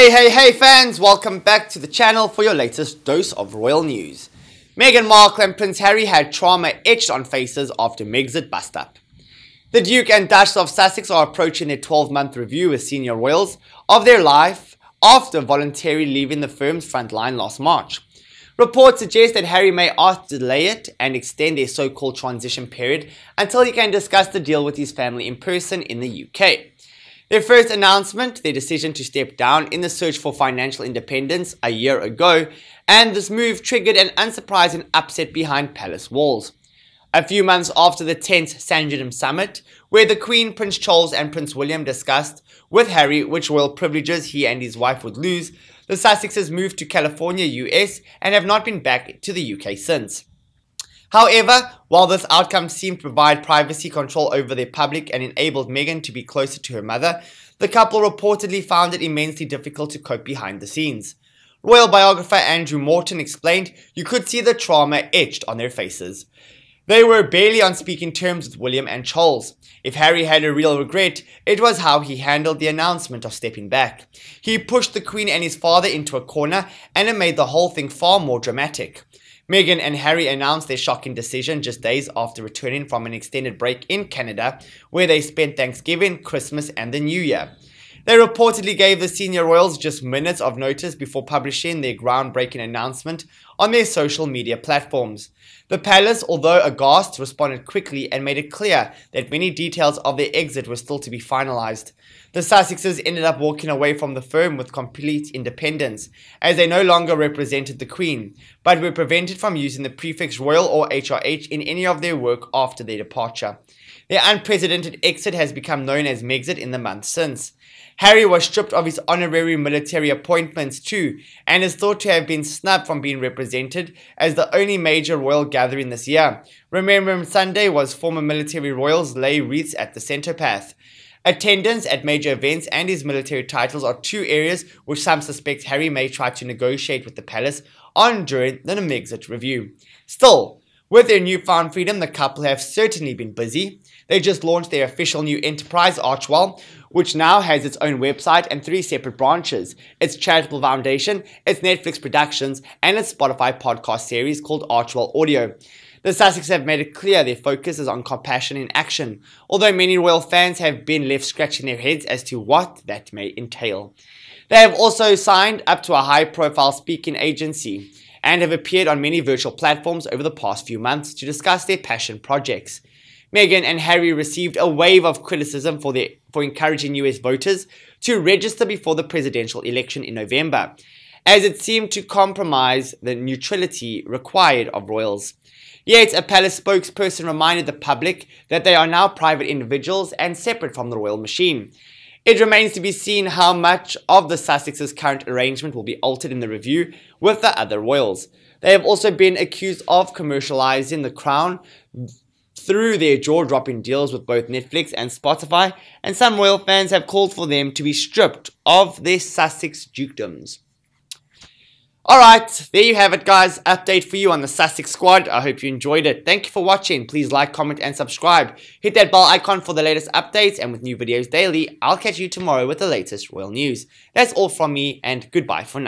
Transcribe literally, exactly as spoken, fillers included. Hey, hey, hey fans, welcome back to the channel for your latest dose of royal news. Meghan Markle and Prince Harry had trauma etched on faces after Megxit bust-up. The Duke and Duchess of Sussex are approaching their twelve-month review with senior royals of their life after voluntarily leaving the firm's front line last March. Reports suggest that Harry may ask to delay it and extend their so-called transition period until he can discuss the deal with his family in person in the U K. Their first announcement, their decision to step down in the search for financial independence a year ago, and this move triggered an unsurprising upset behind palace walls. A few months after the tense Sandringham summit, where the Queen, Prince Charles and Prince William discussed with Harry which royal privileges he and his wife would lose, the Sussexes moved to California, U S and have not been back to the U K since. However, while this outcome seemed to provide privacy control over their public and enabled Meghan to be closer to her mother, the couple reportedly found it immensely difficult to cope behind the scenes. Royal biographer Andrew Morton explained, "You could see the trauma etched on their faces. They were barely on speaking terms with William and Charles. If Harry had a real regret, it was how he handled the announcement of stepping back. He pushed the Queen and his father into a corner, and it made the whole thing far more dramatic." Meghan and Harry announced their shocking decision just days after returning from an extended break in Canada, where they spent Thanksgiving, Christmas, and the New Year. They reportedly gave the senior royals just minutes of notice before publishing their groundbreaking announcement on their social media platforms. The palace, although aghast, responded quickly and made it clear that many details of their exit were still to be finalized. The Sussexes ended up walking away from the firm with complete independence, as they no longer represented the Queen, but were prevented from using the prefix royal or H R H in any of their work after their departure. Their unprecedented exit has become known as Megxit in the months since. Harry was stripped of his honorary military appointments too, and is thought to have been snubbed from being represented as the only major royal gathering this year. Remembrance Sunday was former military royals lay wreaths at the Cenotaph. Attendance at major events and his military titles are two areas which some suspect Harry may try to negotiate with the palace on during the Megxit review. Still, with their newfound freedom, the couple have certainly been busy. They just launched their official new enterprise, Archwell, which now has its own website and three separate branches, its charitable foundation, its Netflix productions, and its Spotify podcast series called Archwell Audio. The Sussexes have made it clear their focus is on compassion in action, although many royal fans have been left scratching their heads as to what that may entail. They have also signed up to a high-profile speaking agency and have appeared on many virtual platforms over the past few months to discuss their passion projects. Meghan and Harry received a wave of criticism for their, for encouraging U S voters to register before the presidential election in November, as it seemed to compromise the neutrality required of royals. Yet, a palace spokesperson reminded the public that they are now private individuals and separate from the royal machine. It remains to be seen how much of the Sussexes' current arrangement will be altered in the review with the other royals. They have also been accused of commercializing the crown through their jaw-dropping deals with both Netflix and Spotify, and some royal fans have called for them to be stripped of their Sussex dukedoms. Alright, there you have it guys, update for you on the Sussex squad. I hope you enjoyed it. Thank you for watching. Please like, comment and subscribe. Hit that bell icon for the latest updates, and with new videos daily, I'll catch you tomorrow with the latest royal news. That's all from me, and goodbye for now.